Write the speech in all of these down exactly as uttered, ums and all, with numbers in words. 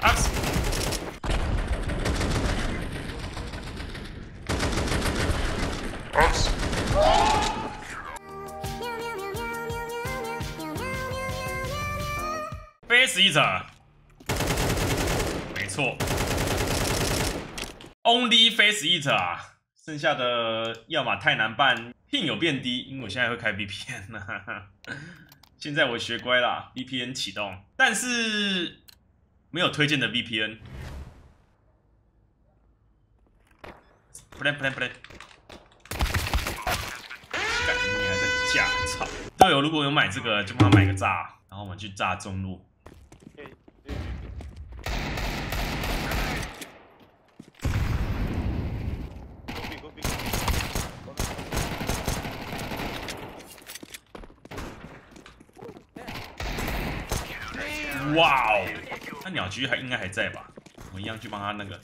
Axe. Axe.飞死一场，没错 ，Only 飞死一场，剩下的要么太难办，ping有变低，因为我现在会开 V P N 了。现在我学乖啦 ，V P N 启动，但是没有推荐的 V P N。play play play， 干你还在架，操！队友如果有买这个，就帮他买个炸，然后我们去炸中路。哇哦，那鸟居还应该还在吧？我们一样去帮他那个。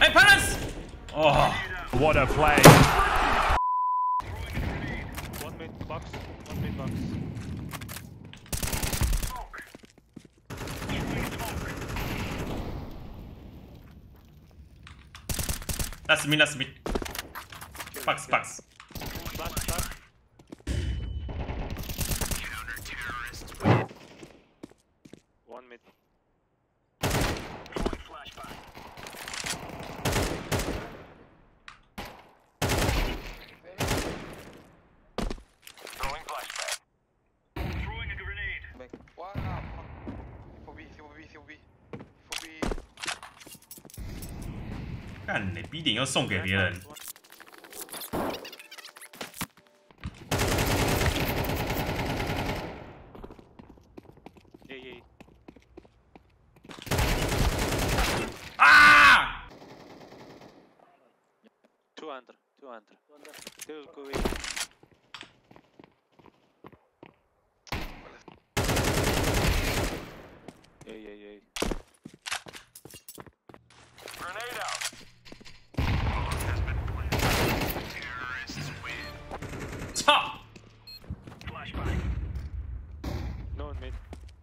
哎 ，Palace！ 哦 ，What a play！ One mid box, one mid box. Smoke. That's me, that's me. Box, box. One mid. Throwing flashbang. B 点又送给别人。啊！ two hundred, two hundred, two hundred. Yeah, yeah, yeah. Grenade out.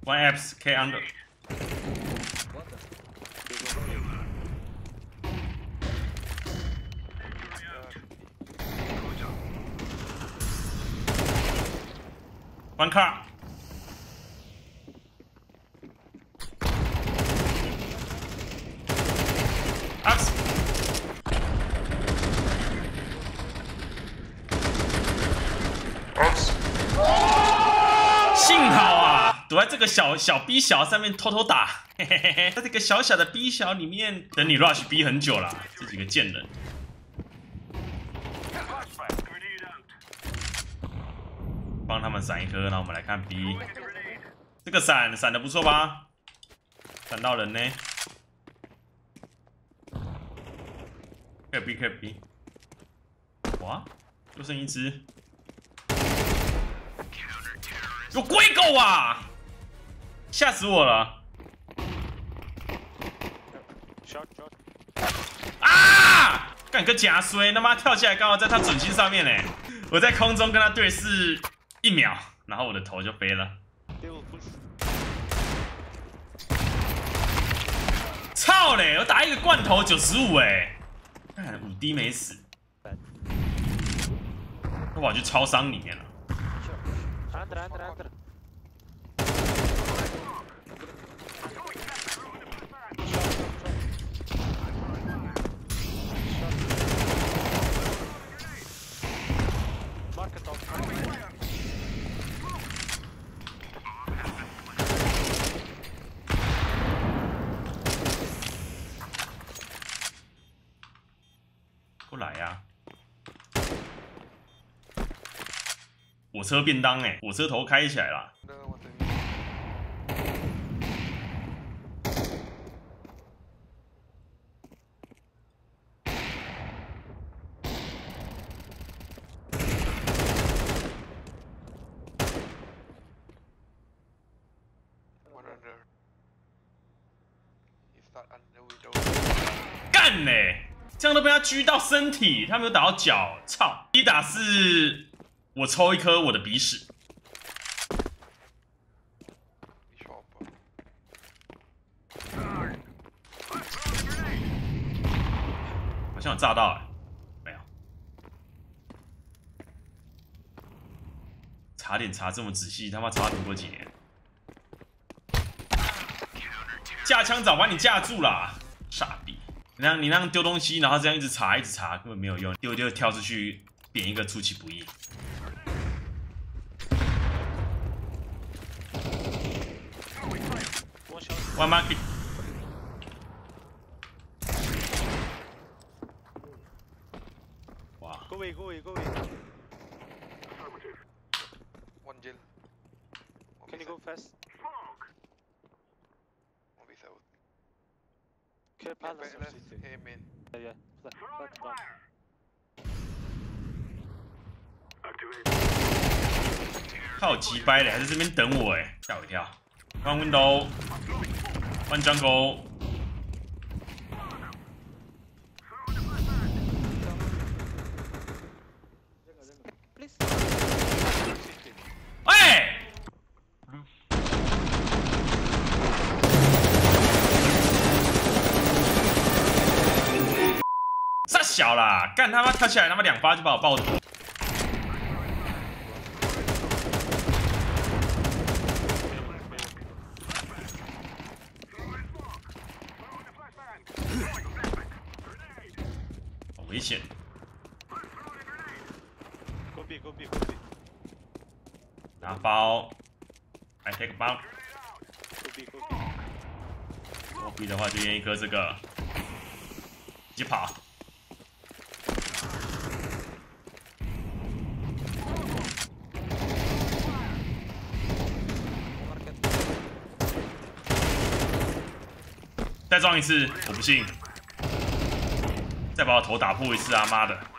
One apps, K under. One car. Ups. Ups. 幸好啊。 躲在这个小小 B 小上面偷偷打，嘿嘿嘿，在这个小小的 B 小里面等你 rush B 很久了，这几个贱人。帮他们闪一颗，然后我们来看 B。这个闪闪的不错吧？闪到人呢。可以 B 可以 B。哇，就剩一只。有鬼狗啊！ 吓死我了！啊！干个假衰，他妈跳下来刚好在他准心上面嘞！我在空中跟他对视一秒，然后我的头就飞了。操嘞！我打一个罐头九十五哎，看五 D 没死，我跑去超商里面了。火车便当哎、欸，火车头开起来啦。干嘞、欸！这样都被他狙到身体，他没有打到脚，操！一打四，我抽一颗我的鼻屎。好像有炸到哎、欸，没有，查点查这么仔细，他妈查挺过几年。 架枪早把你架住啦，傻逼！你让你让丢东西，然后这样一直查一直查，根本没有用，丢丢跳出去，点一个出其不意。我妈逼！哇！各位各位各位 ，one kill. Can you go fast? Okay, palace of city. Amen. Yeah, yeah. Flat, flat down. Activate. 靠鸡掰嘞，还在这边等我哎，吓我一跳。One window, one jungle. 小啦，干他妈跳起来，他妈两发就把我爆死。好危险！拿包 ，I take 包。我逼的话就用一颗这个，直接跑。 再撞一次，我不信！再把我头打破一次啊！妈的！